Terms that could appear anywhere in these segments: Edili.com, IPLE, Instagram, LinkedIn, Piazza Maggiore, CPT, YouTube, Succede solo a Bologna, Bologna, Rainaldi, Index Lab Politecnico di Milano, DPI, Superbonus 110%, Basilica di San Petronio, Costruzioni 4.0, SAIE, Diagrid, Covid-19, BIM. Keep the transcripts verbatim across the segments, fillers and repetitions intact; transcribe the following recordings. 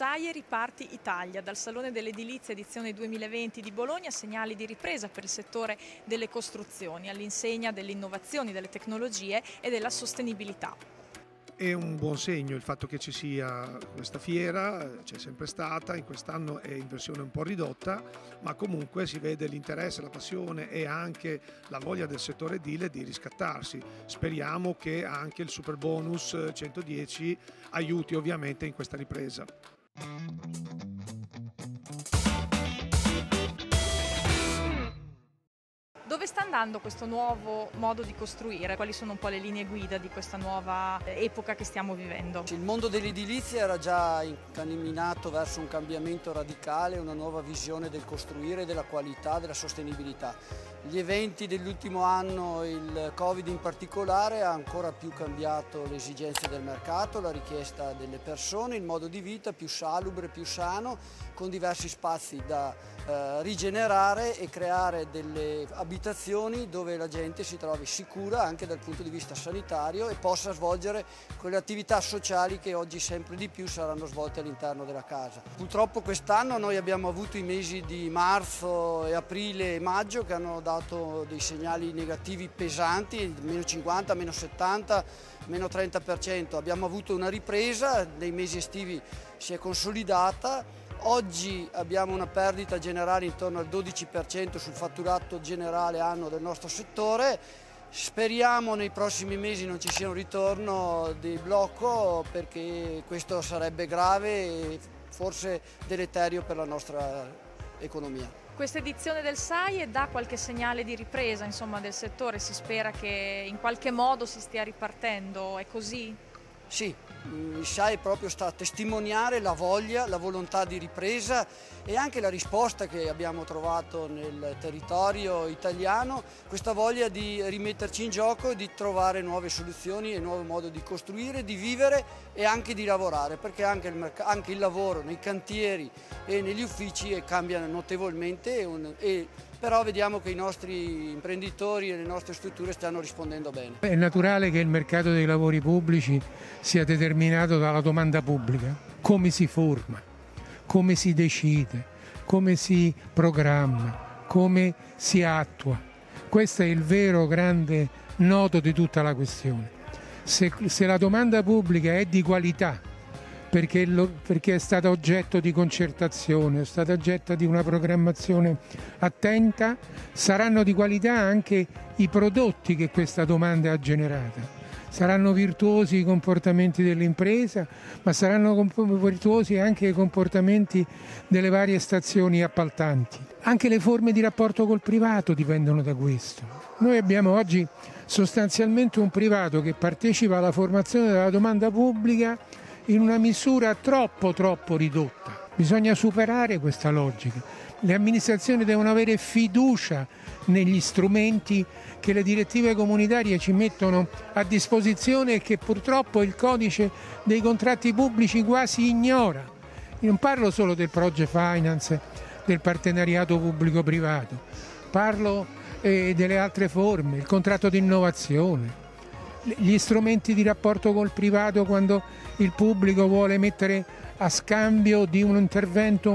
S A I E Riparti Italia, dal Salone dell'Edilizia edizione duemilaventi di Bologna, segnali di ripresa per il settore delle costruzioni, all'insegna delle innovazioni, delle tecnologie e della sostenibilità. È un buon segno il fatto che ci sia questa fiera, c'è sempre stata, in quest'anno è in versione un po' ridotta, ma comunque si vede l'interesse, la passione e anche la voglia del settore edile di riscattarsi. Speriamo che anche il Superbonus centodieci aiuti ovviamente in questa ripresa. Dove sta andando questo nuovo modo di costruire? Quali sono un po' le linee guida di questa nuova epoca che stiamo vivendo? Il mondo dell'edilizia era già incamminato verso un cambiamento radicale, una nuova visione del costruire, della qualità, della sostenibilità. Gli eventi dell'ultimo anno, il Covid in particolare, ha ancora più cambiato le esigenze del mercato, la richiesta delle persone, il modo di vita più salubre, più sano, con diversi spazi da eh, rigenerare e creare delle abitazioni dove la gente si trovi sicura anche dal punto di vista sanitario e possa svolgere quelle attività sociali che oggi sempre di più saranno svolte all'interno della casa. Purtroppo quest'anno noi abbiamo avuto i mesi di marzo, e aprile e maggio che hanno dato dato dei segnali negativi pesanti, meno cinquanta, meno settanta, meno trenta per cento. Abbiamo avuto una ripresa, nei mesi estivi si è consolidata, oggi abbiamo una perdita generale intorno al dodici per cento sul fatturato generale anno del nostro settore. Speriamo nei prossimi mesi non ci sia un ritorno di blocco, perché questo sarebbe grave e forse deleterio per la nostra economia. Questa edizione del S A I E dà qualche segnale di ripresa, insomma, del settore, si spera che in qualche modo si stia ripartendo, è così? Sì, il S A I E proprio sta a testimoniare la voglia, la volontà di ripresa e anche la risposta che abbiamo trovato nel territorio italiano, questa voglia di rimetterci in gioco e di trovare nuove soluzioni e nuovo modo di costruire, di vivere e anche di lavorare, perché anche il, anche il lavoro nei cantieri e negli uffici cambia notevolmente e, un, e però vediamo che i nostri imprenditori e le nostre strutture stanno rispondendo bene. È naturale che il mercato dei lavori pubblici sia determinato dalla domanda pubblica, come si forma, come si decide, come si programma, come si attua. Questo è il vero grande nodo di tutta la questione. Se, se la domanda pubblica è di qualità, Perché, lo, perché è stata oggetto di concertazione, è stata oggetto di una programmazione attenta, saranno di qualità anche i prodotti che questa domanda ha generato, saranno virtuosi i comportamenti dell'impresa, ma saranno virtuosi anche i comportamenti delle varie stazioni appaltanti. Anche le forme di rapporto col privato dipendono da questo. Noi abbiamo oggi sostanzialmente un privato che partecipa alla formazione della domanda pubblica in una misura troppo troppo ridotta. Bisogna superare questa logica. Le amministrazioni devono avere fiducia negli strumenti che le direttive comunitarie ci mettono a disposizione e che purtroppo il codice dei contratti pubblici quasi ignora. Io non parlo solo del project finance, del partenariato pubblico-privato, parlo eh, delle altre forme, il contratto di innovazione, gli strumenti di rapporto col privato quando il pubblico vuole mettere a scambio di un intervento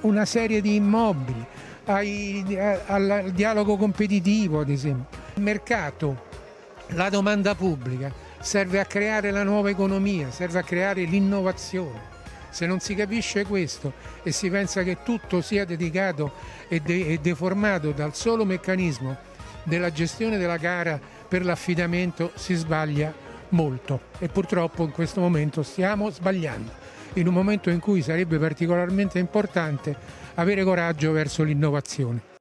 una serie di immobili, al dialogo competitivo ad esempio. Il mercato, la domanda pubblica serve a creare la nuova economia, serve a creare l'innovazione. Se non si capisce questo e si pensa che tutto sia dedicato e, de- e deformato dal solo meccanismo della gestione della gara per l'affidamento, si sbaglia molto e purtroppo in questo momento stiamo sbagliando, in un momento in cui sarebbe particolarmente importante avere coraggio verso l'innovazione.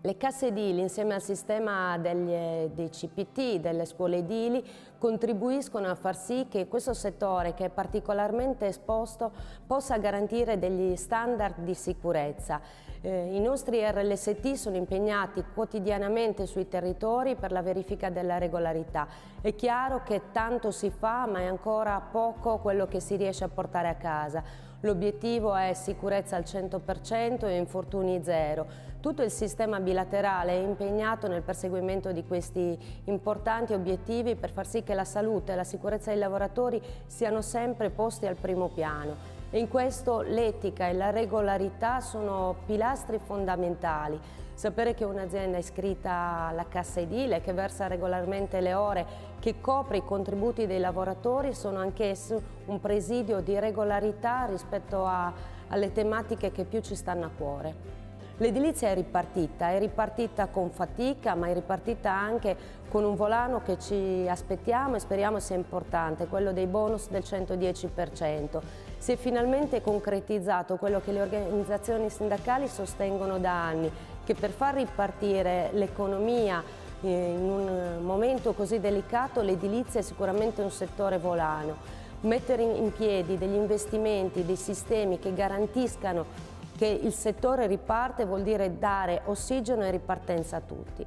Le casse edili insieme al sistema degli, dei C P T, delle scuole edili, contribuiscono a far sì che questo settore, che è particolarmente esposto, possa garantire degli standard di sicurezza. Eh, I nostri R L S T sono impegnati quotidianamente sui territori per la verifica della regolarità. È chiaro che tanto si fa, ma è ancora poco quello che si riesce a portare a casa. L'obiettivo è sicurezza al cento per cento e infortuni zero. Tutto il sistema bilaterale è impegnato nel perseguimento di questi importanti obiettivi per far sì che la salute e la sicurezza dei lavoratori siano sempre posti al primo piano. E in questo l'etica e la regolarità sono pilastri fondamentali. Sapere che un'azienda è iscritta alla cassa edile, che versa regolarmente le ore, che copre i contributi dei lavoratori, sono anch'essi un presidio di regolarità rispetto a, alle tematiche che più ci stanno a cuore. L'edilizia è ripartita, è ripartita con fatica, ma è ripartita anche con un volano che ci aspettiamo e speriamo sia importante, quello dei bonus del cento dieci per cento. Si è finalmente concretizzato quello che le organizzazioni sindacali sostengono da anni, che per far ripartire l'economia in un momento così delicato l'edilizia è sicuramente un settore volano. Mettere in piedi degli investimenti, dei sistemi che garantiscano che il settore riparte vuol dire dare ossigeno e ripartenza a tutti.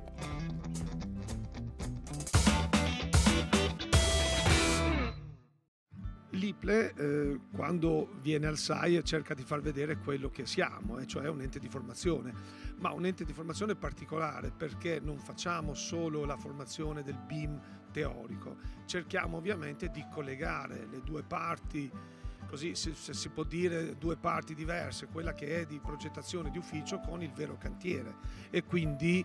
L'I P L E eh, quando viene al SAIE cerca di far vedere quello che siamo, eh, cioè un ente di formazione, ma un ente di formazione particolare perché non facciamo solo la formazione del B I M teorico, cerchiamo ovviamente di collegare le due parti. Così se si può dire due parti diverse, quella che è di progettazione di ufficio con il vero cantiere e quindi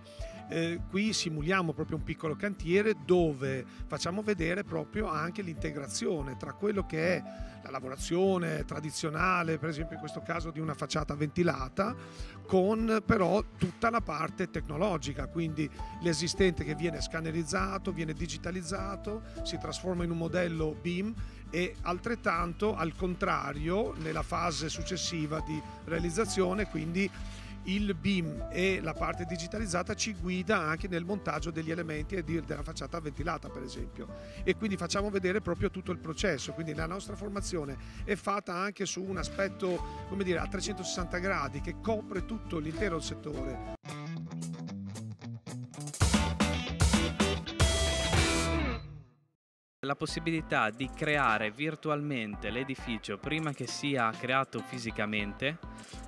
eh, qui simuliamo proprio un piccolo cantiere dove facciamo vedere proprio anche l'integrazione tra quello che è la lavorazione tradizionale, per esempio in questo caso di una facciata ventilata, con però tutta la parte tecnologica, quindi l'esistente che viene scannerizzato, viene digitalizzato, si trasforma in un modello B I M e altrettanto al contrario nella fase successiva di realizzazione, quindi il B I M e la parte digitalizzata ci guida anche nel montaggio degli elementi e della facciata ventilata per esempio, e quindi facciamo vedere proprio tutto il processo, quindi la nostra formazione è fatta anche su un aspetto, come dire, a trecentosessanta gradi che copre tutto l'intero settore. La possibilità di creare virtualmente l'edificio prima che sia creato fisicamente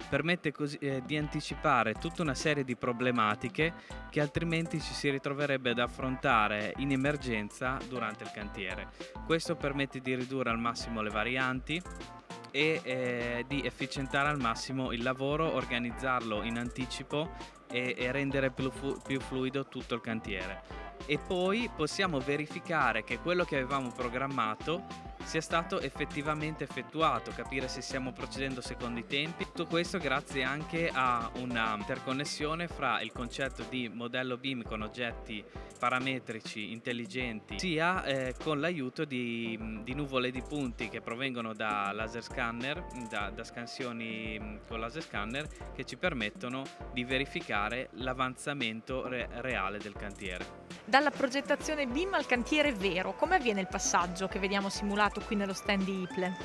permette così, eh, di anticipare tutta una serie di problematiche che altrimenti ci si ritroverebbe ad affrontare in emergenza durante il cantiere. Questo permette di ridurre al massimo le varianti e eh, di efficientare al massimo il lavoro, organizzarlo in anticipo e, e rendere più, più fluido tutto il cantiere. E poi possiamo verificare che quello che avevamo programmato sia stato effettivamente effettuato, capire se stiamo procedendo secondo i tempi. Tutto questo grazie anche a una interconnessione fra il concetto di modello B I M con oggetti parametrici intelligenti, sia eh, con l'aiuto di, di nuvole di punti che provengono da laser scanner, da, da scansioni con laser scanner, che ci permettono di verificare l'avanzamento re, reale del cantiere. Dalla progettazione B I M al cantiere vero, come avviene il passaggio che vediamo simulato qui nello stand di I P L E?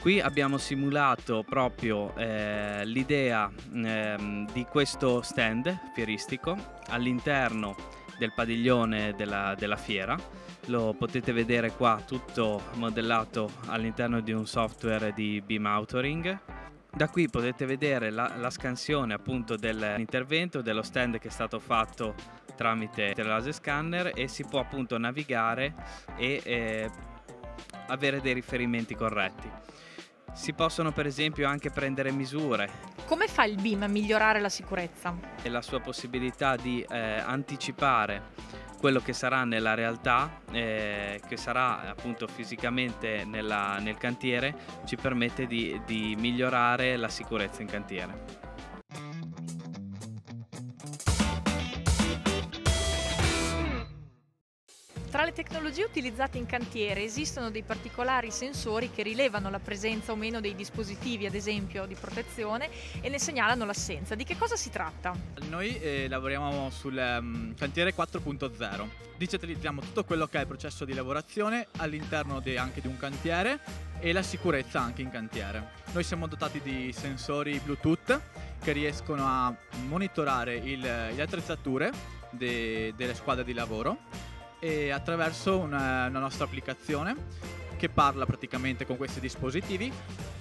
Qui abbiamo simulato proprio eh, l'idea eh, di questo stand fieristico all'interno del padiglione della, della fiera. Lo potete vedere qua tutto modellato all'interno di un software di B I M Authoring. Da qui potete vedere la, la scansione appunto dell'intervento, dello stand che è stato fatto tramite laser scanner, e si può appunto navigare e eh, avere dei riferimenti corretti. Si possono per esempio anche prendere misure. Come fa il B I M a migliorare la sicurezza? E la sua possibilità di eh, anticipare quello che sarà nella realtà, eh, che sarà appunto fisicamente nella, nel cantiere, ci permette di, di migliorare la sicurezza in cantiere. Tra le tecnologie utilizzate in cantiere esistono dei particolari sensori che rilevano la presenza o meno dei dispositivi, ad esempio di protezione, e ne segnalano l'assenza. Di che cosa si tratta? Noi eh, lavoriamo sul um, cantiere quattro punto zero. Digitalizziamo tutto quello che è il processo di lavorazione all'interno anche di un cantiere e la sicurezza anche in cantiere. Noi siamo dotati di sensori Bluetooth che riescono a monitorare il, le attrezzature de, delle squadre di lavoro, e attraverso una, una nostra applicazione che parla praticamente con questi dispositivi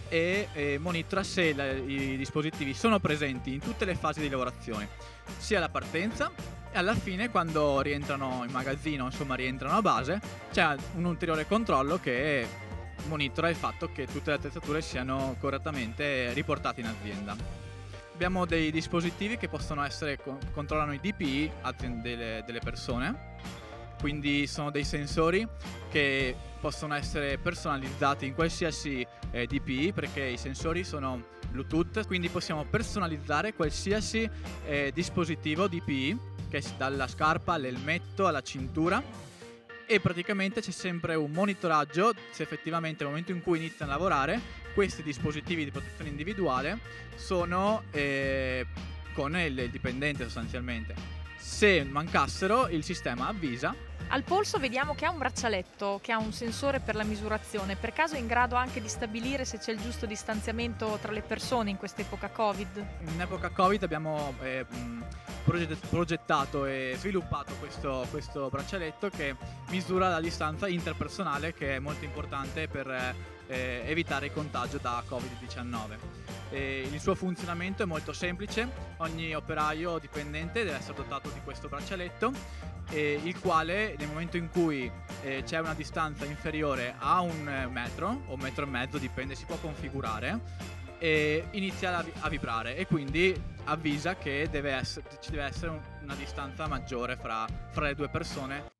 e eh, monitora se la, i dispositivi sono presenti in tutte le fasi di lavorazione, sia alla partenza e alla fine quando rientrano in magazzino, insomma rientrano a base, c'è un ulteriore controllo che monitora il fatto che tutte le attrezzature siano correttamente riportate in azienda. Abbiamo dei dispositivi che possono essere, controllano i D P I delle, delle persone, quindi sono dei sensori che possono essere personalizzati in qualsiasi eh, D P I, perché i sensori sono Bluetooth, quindi possiamo personalizzare qualsiasi eh, dispositivo D P I, che è dalla scarpa all'elmetto alla cintura, e praticamente c'è sempre un monitoraggio se effettivamente nel momento in cui iniziano a lavorare questi dispositivi di protezione individuale sono eh, con il dipendente sostanzialmente. Se mancassero, il sistema avvisa. Al polso vediamo che ha un braccialetto, che ha un sensore per la misurazione. Per caso è in grado anche di stabilire se c'è il giusto distanziamento tra le persone in quest'epoca Covid? In epoca Covid abbiamo eh, progettato e sviluppato questo, questo braccialetto che misura la distanza interpersonale, che è molto importante per Eh, Eh, evitare il contagio da Covid diciannove. Eh, il suo funzionamento è molto semplice, ogni operaio o dipendente deve essere dotato di questo braccialetto, eh, il quale nel momento in cui eh, c'è una distanza inferiore a un metro o un metro e mezzo, dipende, si può configurare, eh, inizia a, vi a vibrare e quindi avvisa che deve essere, ci deve essere un, una distanza maggiore fra, fra le due persone.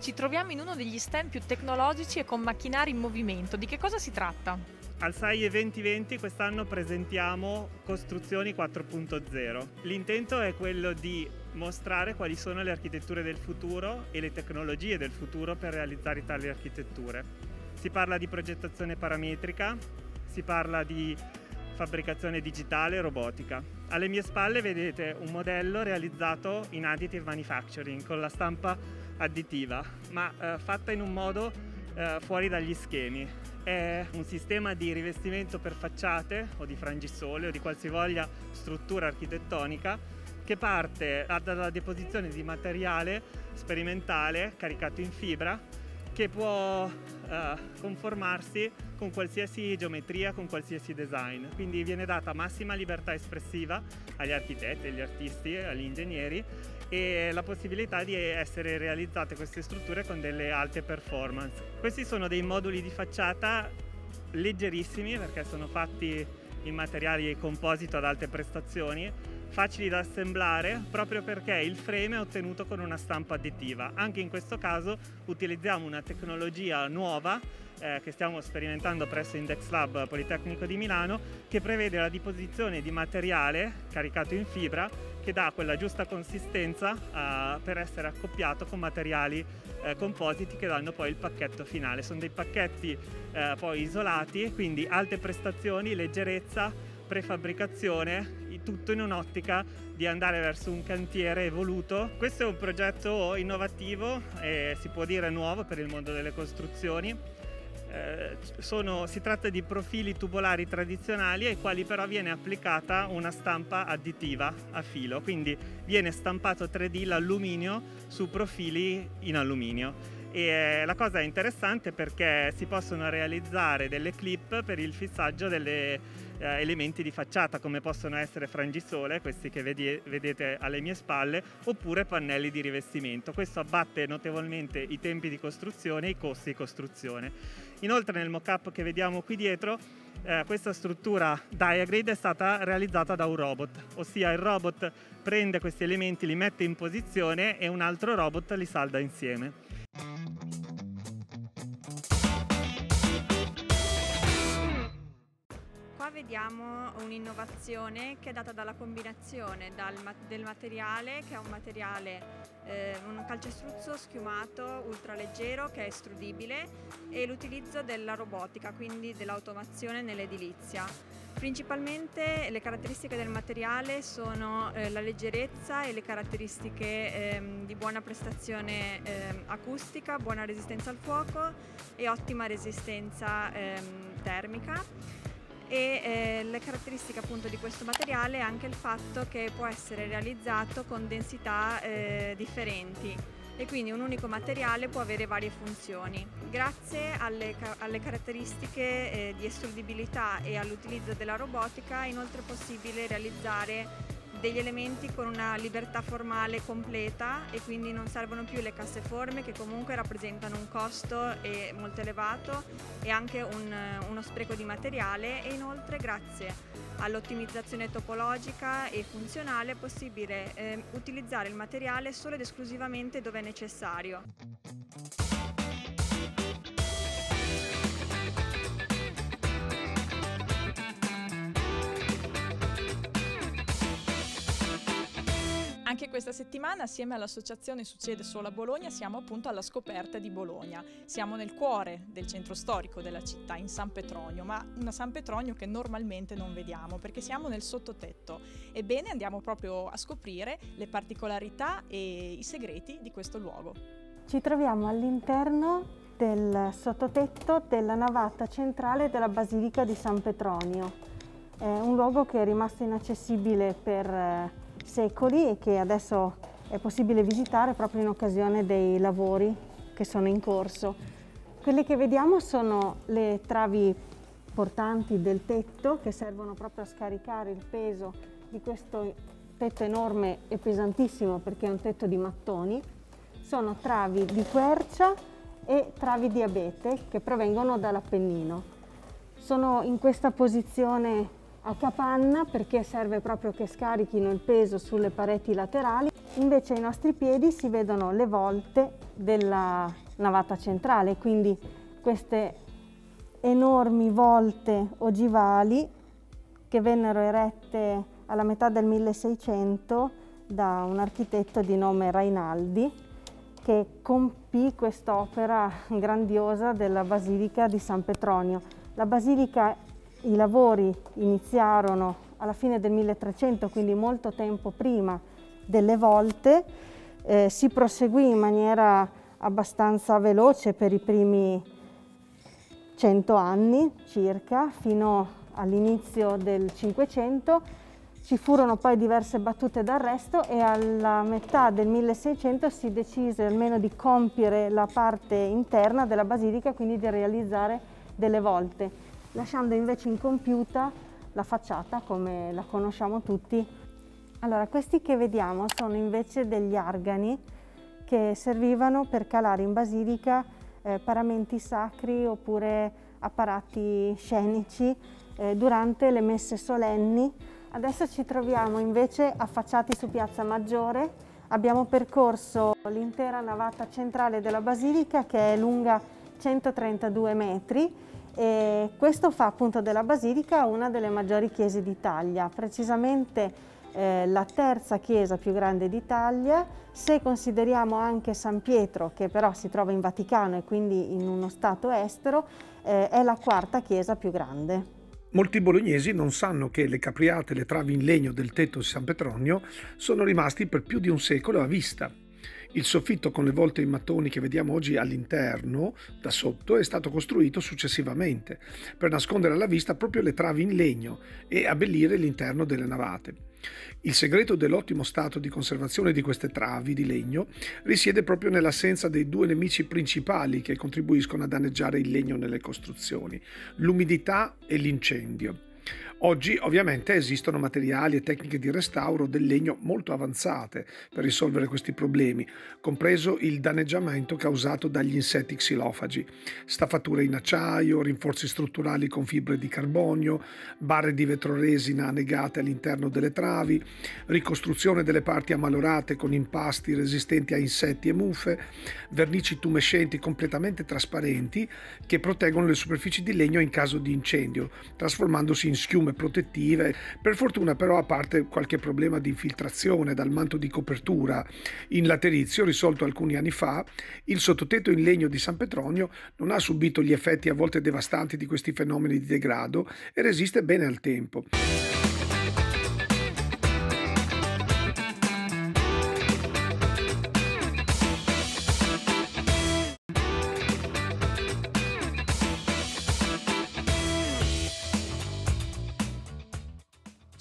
Ci troviamo in uno degli stand più tecnologici e con macchinari in movimento. Di che cosa si tratta? Al SAIE duemilaventi quest'anno presentiamo Costruzioni quattro punto zero. L'intento è quello di mostrare quali sono le architetture del futuro e le tecnologie del futuro per realizzare tali architetture. Si parla di progettazione parametrica, si parla di fabbricazione digitale e robotica. Alle mie spalle vedete un modello realizzato in additive manufacturing con la stampa additiva, ma eh, fatta in un modo eh, fuori dagli schemi. È un sistema di rivestimento per facciate o di frangisole o di qualsivoglia struttura architettonica che parte dalla deposizione di materiale sperimentale caricato in fibra che può eh, conformarsi con qualsiasi geometria, con qualsiasi design. Quindi viene data massima libertà espressiva agli architetti, agli artisti, agli ingegneri e la possibilità di essere realizzate queste strutture con delle alte performance. Questi sono dei moduli di facciata leggerissimi perché sono fatti in materiali composito ad alte prestazioni, facili da assemblare proprio perché il frame è ottenuto con una stampa additiva. Anche in questo caso utilizziamo una tecnologia nuova eh, che stiamo sperimentando presso Index Lab Politecnico di Milano, che prevede la deposizione di materiale caricato in fibra che dà quella giusta consistenza eh, per essere accoppiato con materiali eh, compositi che danno poi il pacchetto finale. Sono dei pacchetti eh, poi isolati, quindi alte prestazioni, leggerezza, prefabbricazione, tutto in un'ottica di andare verso un cantiere evoluto. Questo è un progetto innovativo e si può dire nuovo per il mondo delle costruzioni. Eh, sono, si tratta di profili tubolari tradizionali ai quali però viene applicata una stampa additiva a filo, quindi viene stampato tre D l'alluminio su profili in alluminio. E la cosa è interessante perché si possono realizzare delle clip per il fissaggio degli eh, elementi di facciata, come possono essere frangisole, questi che vedi, vedete alle mie spalle, oppure pannelli di rivestimento. Questo abbatte notevolmente i tempi di costruzione e i costi di costruzione. Inoltre nel mock-up che vediamo qui dietro eh, questa struttura Diagrid è stata realizzata da un robot, ossia il robot prende questi elementi, li mette in posizione e un altro robot li salda insieme. Vediamo un'innovazione che è data dalla combinazione dal, del materiale, che è un materiale, eh, un calcestruzzo schiumato ultraleggero che è estrudibile, e l'utilizzo della robotica, quindi dell'automazione nell'edilizia. Principalmente le caratteristiche del materiale sono eh, la leggerezza e le caratteristiche eh, di buona prestazione eh, acustica, buona resistenza al fuoco e ottima resistenza eh, termica. E eh, la caratteristica appunto di questo materiale è anche il fatto che può essere realizzato con densità eh, differenti, e quindi un unico materiale può avere varie funzioni. Grazie alle, alle caratteristiche eh, di estrudibilità e all'utilizzo della robotica è inoltre possibile realizzare degli elementi con una libertà formale completa e quindi non servono più le casseforme che comunque rappresentano un costo eh, molto elevato e anche un, uno spreco di materiale, e inoltre grazie all'ottimizzazione topologica e funzionale è possibile eh, utilizzare il materiale solo ed esclusivamente dove è necessario. Anche questa settimana, assieme all'associazione Succede solo a Bologna, siamo appunto alla scoperta di Bologna. Siamo nel cuore del centro storico della città, in San Petronio, ma una San Petronio che normalmente non vediamo, perché siamo nel sottotetto. Ebbene, andiamo proprio a scoprire le particolarità e i segreti di questo luogo. Ci troviamo all'interno del sottotetto della navata centrale della Basilica di San Petronio. È un luogo che è rimasto inaccessibile per secoli e che adesso è possibile visitare proprio in occasione dei lavori che sono in corso. Quelle che vediamo sono le travi portanti del tetto che servono proprio a scaricare il peso di questo tetto enorme e pesantissimo, perché è un tetto di mattoni. Sono travi di quercia e travi di abete che provengono dall'Appennino. Sono in questa posizione a capanna perché serve proprio che scarichino il peso sulle pareti laterali. Invece ai nostri piedi si vedono le volte della navata centrale, quindi queste enormi volte ogivali che vennero erette alla metà del milleseicento da un architetto di nome Rainaldi, che compì quest'opera grandiosa della Basilica di San Petronio. La basilica I lavori iniziarono alla fine del milletrecento, quindi molto tempo prima delle volte, eh, si proseguì in maniera abbastanza veloce per i primi cento anni circa, fino all'inizio del Cinquecento. Ci furono poi diverse battute d'arresto e alla metà del milleseicento si decise almeno di compiere la parte interna della basilica, quindi di realizzare delle volte, lasciando invece incompiuta la facciata come la conosciamo tutti. Allora, questi che vediamo sono invece degli argani che servivano per calare in basilica eh, paramenti sacri oppure apparati scenici eh, durante le messe solenni. Adesso ci troviamo invece affacciati su Piazza Maggiore. Abbiamo percorso l'intera navata centrale della basilica, che è lunga centotrentadue metri, e questo fa appunto della basilica una delle maggiori chiese d'Italia, precisamente eh, la terza chiesa più grande d'Italia, se consideriamo anche San Pietro, che però si trova in Vaticano e quindi in uno stato estero, eh, è la quarta chiesa più grande. Molti bolognesi non sanno che le capriate e le travi in legno del tetto di San Petronio sono rimasti per più di un secolo a vista. Il soffitto con le volte in mattoni che vediamo oggi all'interno, da sotto, è stato costruito successivamente per nascondere alla vista proprio le travi in legno e abbellire l'interno delle navate. Il segreto dell'ottimo stato di conservazione di queste travi di legno risiede proprio nell'assenza dei due nemici principali che contribuiscono a danneggiare il legno nelle costruzioni: l'umidità e l'incendio. Oggi ovviamente esistono materiali e tecniche di restauro del legno molto avanzate per risolvere questi problemi, compreso il danneggiamento causato dagli insetti xilofagi, staffature in acciaio, rinforzi strutturali con fibre di carbonio, barre di vetroresina annegate all'interno delle travi, ricostruzione delle parti ammalorate con impasti resistenti a insetti e muffe, vernici tumescenti completamente trasparenti che proteggono le superfici di legno in caso di incendio, trasformandosi in schiume protettive. Per fortuna però, a parte qualche problema di infiltrazione dal manto di copertura in laterizio risolto alcuni anni fa, il sottotetto in legno di San Petronio non ha subito gli effetti a volte devastanti di questi fenomeni di degrado e resiste bene al tempo.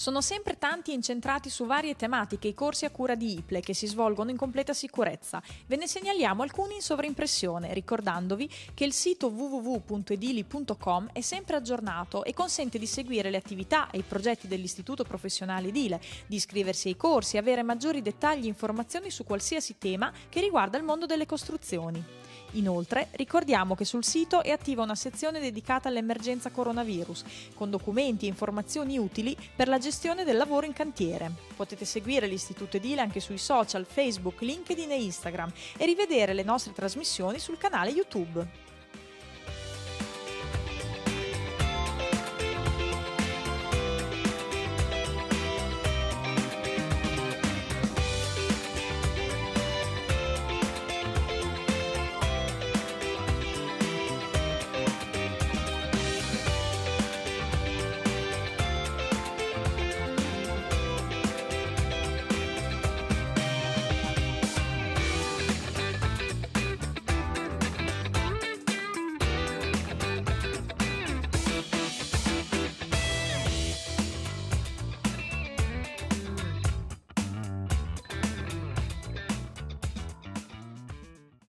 Sono sempre tanti e incentrati su varie tematiche i corsi a cura di I P L E che si svolgono in completa sicurezza. Ve ne segnaliamo alcuni in sovraimpressione, ricordandovi che il sito w w w punto edili punto com è sempre aggiornato e consente di seguire le attività e i progetti dell'Istituto Professionale Edile, di iscriversi ai corsi e avere maggiori dettagli e informazioni su qualsiasi tema che riguarda il mondo delle costruzioni. Inoltre, ricordiamo che sul sito è attiva una sezione dedicata all'emergenza coronavirus, con documenti e informazioni utili per la gestione del lavoro in cantiere. Potete seguire l'Istituto Edile anche sui social, Facebook, LinkedIn e Instagram e rivedere le nostre trasmissioni sul canale YouTube.